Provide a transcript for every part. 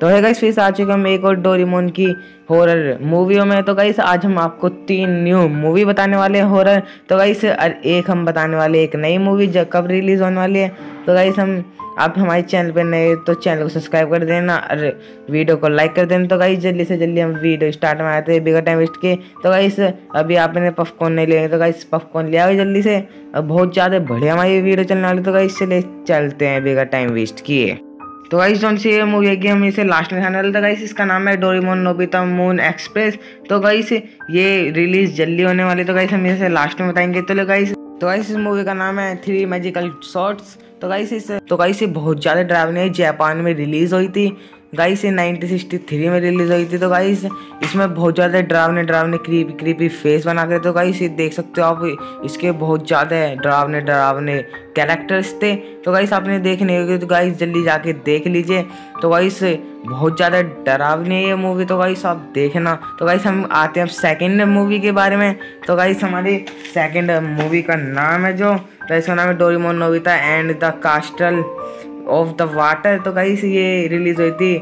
तो है गाइस फिर आ चुके हम एक और डोरेमोन की हॉरर मूवियों में। तो गाइस आज हम आपको 3 न्यू मूवी बताने वाले हैं हॉरर। तो गाइस एक हम बताने वाले एक नई मूवी जो कब रिलीज होने वाली है। तो गाइस हम आप हमारे चैनल पे नए तो चैनल को सब्सक्राइब कर देना और वीडियो को लाइक कर देना। तो गाइस जल्दी से जल्दी हम वीडियो स्टार्ट में आते हैं बिगर टाइम वेस्ट के। तो गाइस अभी आपने पॉपकॉर्न नहीं लेंगे तो गाइस पॉपकॉर्न ले आओ जल्दी से, अब बहुत ज़्यादा बढ़िया हमारी वीडियो चलने वाली। तो गाइस चले चलते हैं बिगर टाइम वेस्ट किए। तो गाइस कौन सी मूवी है कि हम इसे लास्ट में खाने वाले। तो गाइस इसका नाम है डोरेमोन नोबिता मून एक्सप्रेस। तो गाइस ये रिलीज जल्दी होने वाली। तो गाइस हम इसे लास्ट में बताएंगे। तो गाइस इस मूवी का नाम है थ्री मैजिकल शॉर्ट्स। तो गाइस ये बहुत ज़्यादा डरावनी है। जापान में रिलीज़ हुई थी गाइस, ये 1963 में रिलीज़ हुई थी। तो गाइस इसमें बहुत ज़्यादा डरावने क्रीपी फेस बना कर। तो गाइस ये देख सकते हो आप, इसके बहुत ज़्यादा डरावने कैरेक्टर्स थे। तो गाइस आपने देखने होगी तो गाइस जल्दी जाके देख लीजिए। तो गाइस बहुत ज़्यादा डरावनी है ये मूवी। तो गाइस आप देखना। तो गाइस हम आते हैं अब सेकंड मूवी के बारे में। तो गाइस हमारी सेकंड मूवी का नाम है जो इसका नाम है Doraemon Nobita and the castle of the water. तो गाइस ये रिलीज़ हुई थी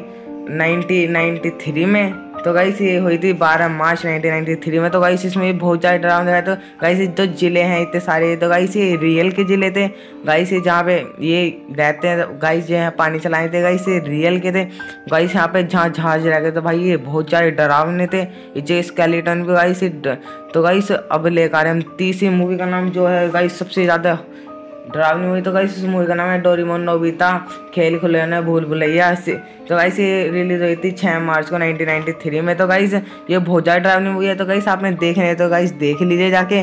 1993 में। तो गाइस ये हुई थी 12 मार्च 1993 में। तो गाइस इसमें बहुत ज़्यादा डरावना दिखाया। तो गाइस जो जिले हैं इतने सारे, तो गाइस ये रियल के जिले थे। गाइस ये जहाँ पे ये रहते हैं, गाइस जो है पानी चलाए थे, गाइस ये रियल के थे। गाइस यहाँ पे जहाँ जहाज रहते थे भाई, ये बहुत ज़्यादा डरावने थे जो स्केलेटन पे गाइस। तो गाइस अब लेकर आ रहे हम तीसरी मूवी का नाम जो है गाइस सबसे ज़्यादा डरावनी मूवी। तो गाइस इस मूवी का नाम है डोरेमोन नोबिता खेल खुलना भूल भुलैया से। तो गाइस ये रिलीज़ हुई थी 6 मार्च को 1993 में। तो गाइस ये बहुत ज़्यादा डरावनी मूवी है। तो गाइस आपने देख रहे हैं तो गाइस देख लीजिए जाके।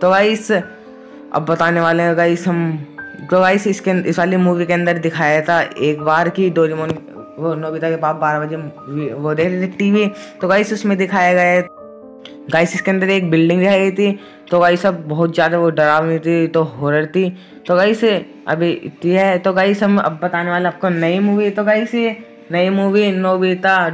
तो गाइस अब बताने वाले हैं गाइस हम। तो गाइस इस वाली मूवी के अंदर दिखाया था एक बार कि डोरेमोन वो नोबिता के पाप 12 बजे वो देख रहे थे टीवी। तो गाइस उसमें दिखाया गया है गाइस इसके अंदर एक बिल्डिंग दिखाई गई थी। तो गाइस अब बहुत ज़्यादा वो डरावनी थी तो हॉरर थी। तो गाइस अभी ये है। तो गाइस हम अब बताने वाले आपको नई मूवी। तो गाइस ये नई movie Nobita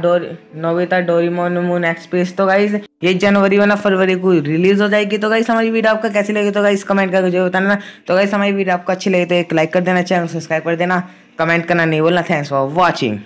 Doraemon moon express. तो गाइस ये जनवरी या फरवरी को रिलीज़ हो जाएगी। तो गाइस हमारी वीडियो आपको कैसी लगी तो गाइस कमेंट करके जरूर बताना। तो गाइस हमारी वीडियो आपको अच्छी लगी तो एक लाइक कर देना, चैनल सब्सक्राइब कर देना, कमेंट करना नहीं बोलना। Thanks for watching.